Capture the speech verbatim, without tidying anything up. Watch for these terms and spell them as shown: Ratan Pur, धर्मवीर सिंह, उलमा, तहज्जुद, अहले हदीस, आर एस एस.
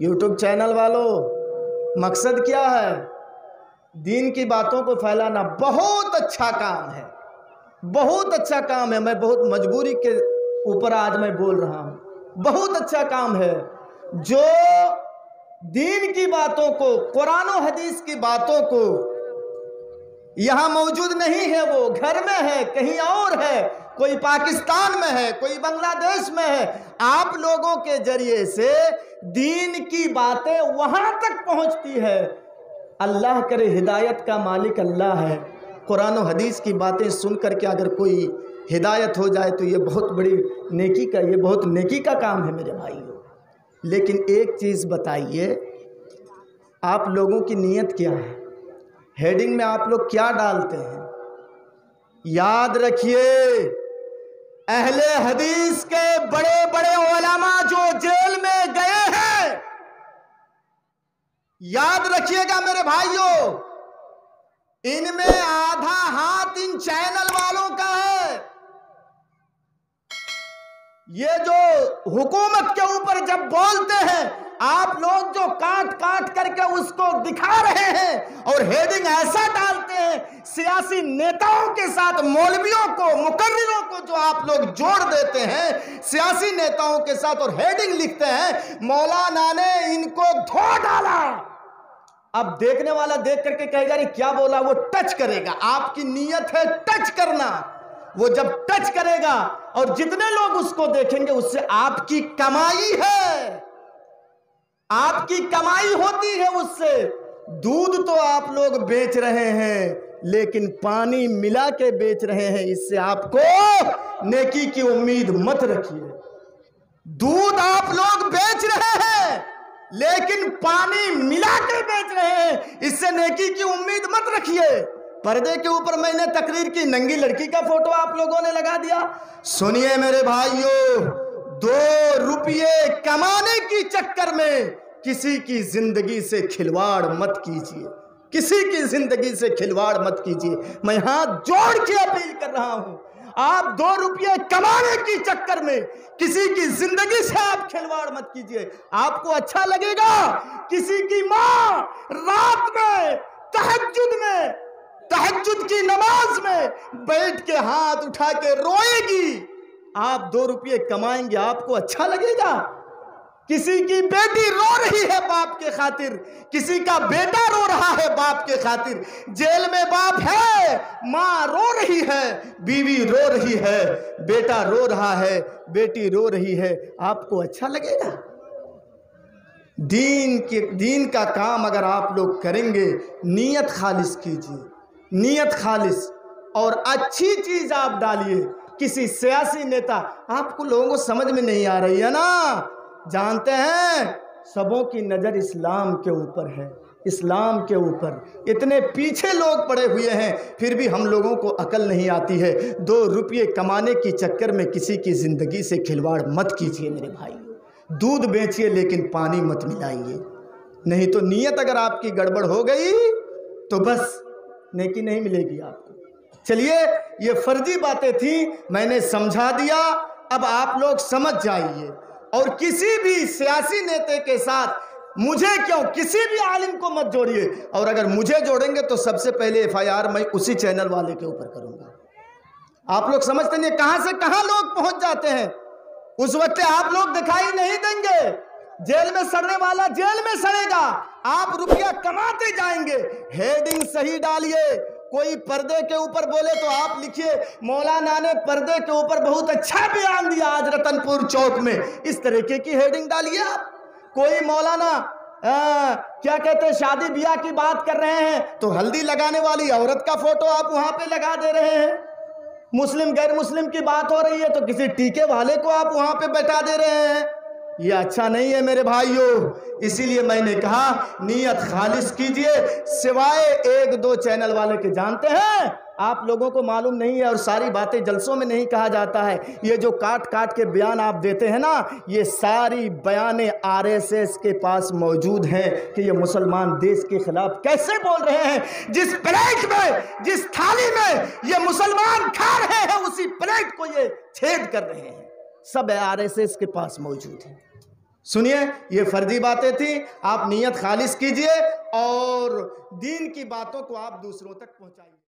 YouTube channel वालों, मकसद क्या है? दीन की बातों को फैलाना। बहुत अच्छा काम है, बहुत अच्छा काम है। मैं बहुत मजबूरी के ऊपर आज मैं बोल रहा हूँ। बहुत अच्छा काम है जो दीन की बातों को, कुरान और हदीस की बातों को, यहाँ मौजूद नहीं है, वो घर में है, कहीं और है, कोई पाकिस्तान में है, कोई बांग्लादेश में है। आप लोगों के जरिए से दीन की बातें वहाँ तक पहुँचती है। अल्लाह करे हिदायत का मालिक अल्लाह है। कुरान और हदीस की बातें सुन कर के अगर कोई हिदायत हो जाए तो ये बहुत बड़ी नेकी का, ये बहुत नेकी का काम है मेरे भाइयों। लेकिन एक चीज़ बताइए, आप लोगों की नीयत क्या है? हेडिंग में आप लोग क्या डालते हैं? याद रखिए, अहले हदीस के बड़े बड़े उलमा जो जेल में गए हैं, याद रखिएगा मेरे भाइयों, इनमें आधा हाथ इन चैनल वालों का है। ये जो हुकूमत के ऊपर जब बोलते हैं, आप लोग जो काट काट करके उसको दिखा रहे हैं और हेडिंग ऐसा डालते हैं, सियासी नेताओं के साथ मौलवियों को, मुकर्रिरों को जो आप लोग जोड़ देते हैं सियासी नेताओं के साथ, और हेडिंग लिखते हैं मौलाना ने इनको धो डाला। अब देखने वाला देख करके कहेगा अरे क्या बोला, वो टच करेगा। आपकी नीयत है टच करना। वो जब टच करेगा और जितने लोग उसको देखेंगे उससे आपकी कमाई है, आपकी कमाई होती है उससे। दूध तो आप लोग बेच रहे हैं लेकिन पानी मिला के बेच रहे हैं, इससे आपको नेकी की उम्मीद मत रखिए। दूध आप लोग बेच रहे हैं लेकिन पानी मिला के बेच रहे हैं, इससे नेकी की उम्मीद मत रखिए। पर्दे के ऊपर मैंने तकरीर की, नंगी लड़की का फोटो आप लोगों ने लगा दिया। सुनिए मेरे भाइयों, दो रुपये कमाने की चक्कर में किसी की जिंदगी से खिलवाड़ मत कीजिए, किसी की जिंदगी से खिलवाड़ मत कीजिए। मैं हाथ जोड़ के अपील कर रहा हूं, आप दो रुपये कमाने की चक्कर में किसी की जिंदगी से आप खिलवाड़ मत कीजिए। आपको अच्छा लगेगा किसी की माँ रात में तहज्जुद में, तहज्जुद की नमाज में बैठ के हाथ उठा के रोएगी। आप दो रुपये कमाएंगे, आपको अच्छा लगेगा। किसी की बेटी रो रही है बाप के खातिर, किसी का बेटा रो रहा है बाप के खातिर। जेल में बाप है, माँ रो रही है, बीवी रो रही है, बेटा रो रहा है, बेटी रो रही है, आपको अच्छा लगेगा? दीन के, दीन का काम अगर आप लोग करेंगे, नीयत खालिस कीजिए, नीयत खालिस, और अच्छी चीज़ आप डालिए। किसी सियासी नेता, आपको लोगों को समझ में नहीं आ रही है ना? जानते हैं सबों की नज़र इस्लाम के ऊपर है, इस्लाम के ऊपर। इतने पीछे लोग पड़े हुए हैं, फिर भी हम लोगों को अकल नहीं आती है। दो रुपये कमाने की चक्कर में किसी की ज़िंदगी से खिलवाड़ मत कीजिए मेरे भाई। दूध बेचिए लेकिन पानी मत मिलाइए, नहीं तो नीयत अगर आपकी गड़बड़ हो गई तो बस नेकी नहीं मिलेगी आपको। चलिए, ये फर्जी बातें थी, मैंने समझा दिया। अब आप लोग समझ जाइए, और किसी भी सियासी नेता के साथ मुझे क्यों, किसी भी आलिम को मत जोड़िए। और अगर मुझे जोड़ेंगे तो सबसे पहले एफ आई आर मैं उसी चैनल वाले के ऊपर करूँगा। आप लोग समझते नहीं कहाँ से कहाँ लोग पहुँच जाते हैं। उस वक्त आप लोग दिखाई नहीं देंगे। जेल में सड़ने वाला जेल में सड़ेगा। आप रुपया कमाते जाएंगे। हेडिंग सही डालिए। कोई पर्दे के ऊपर बोले तो आप लिखिए मौलाना ने पर्दे के ऊपर बहुत अच्छा बयान दिया आज रतनपुर चौक में, इस तरीके की हेडिंग डालिए आप। कोई मौलाना आ, क्या कहते हैं, शादी ब्याह की बात कर रहे हैं तो हल्दी लगाने वाली औरत का फोटो आप वहां पे लगा दे रहे हैं। मुस्लिम गैर मुस्लिम की बात हो रही है तो किसी टीके वाले को आप वहां पे बैठा दे रहे हैं। ये अच्छा नहीं है मेरे भाइयों। इसीलिए मैंने कहा नीयत खालिस कीजिए, सिवाय एक दो चैनल वाले के। जानते हैं आप लोगों को मालूम नहीं है, और सारी बातें जलसों में नहीं कहा जाता है। ये जो काट काट के बयान आप देते हैं ना, ये सारी बयानें आर एस एस के पास मौजूद हैं कि ये मुसलमान देश के खिलाफ कैसे बोल रहे हैं। जिस प्लेट में, जिस थाली में ये मुसलमान खा रहे हैं, उसी प्लेट को ये छेद कर रहे हैं। सब आर एस एस के पास मौजूद है। सुनिए, ये फर्जी बातें थी। आप नियत खालिस कीजिए और दीन की बातों को आप दूसरों तक पहुंचाइए।